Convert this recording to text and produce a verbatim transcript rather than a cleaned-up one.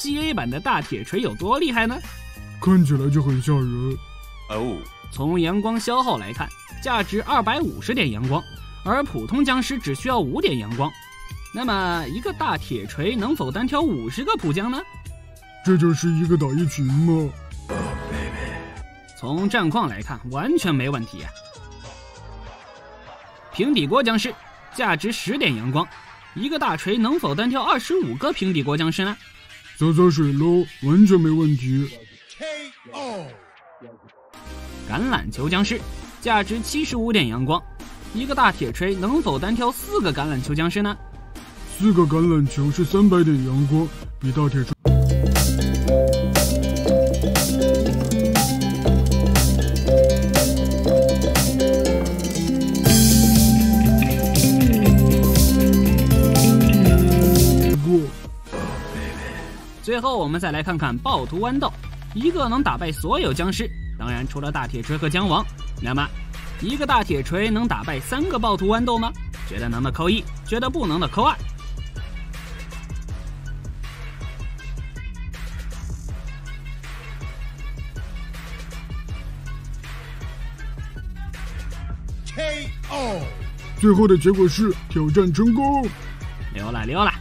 G A 版的大铁锤有多厉害呢？看起来就很吓人。哦，从阳光消耗来看，价值二百五十点阳光，而普通僵尸只需要五点阳光。那么一个大铁锤能否单挑五十个普僵呢？这就是一个打一群吗？ 从战况来看，完全没问题啊！平底锅僵尸价值十点阳光，一个大锤能否单挑二十五个平底锅僵尸呢？洒洒水喽，完全没问题。K O 橄榄球僵尸价值七十五点阳光，一个大铁锤能否单挑四个橄榄球僵尸呢？四个橄榄球是三百点阳光，比大铁锤。 最后，我们再来看看暴徒弯道，一个能打败所有僵尸，当然除了大铁锤和僵王。那么，一个大铁锤能打败三个暴徒弯道吗？觉得能的扣一，觉得不能的扣二。K O。最后的结果是挑战成功。溜了溜了。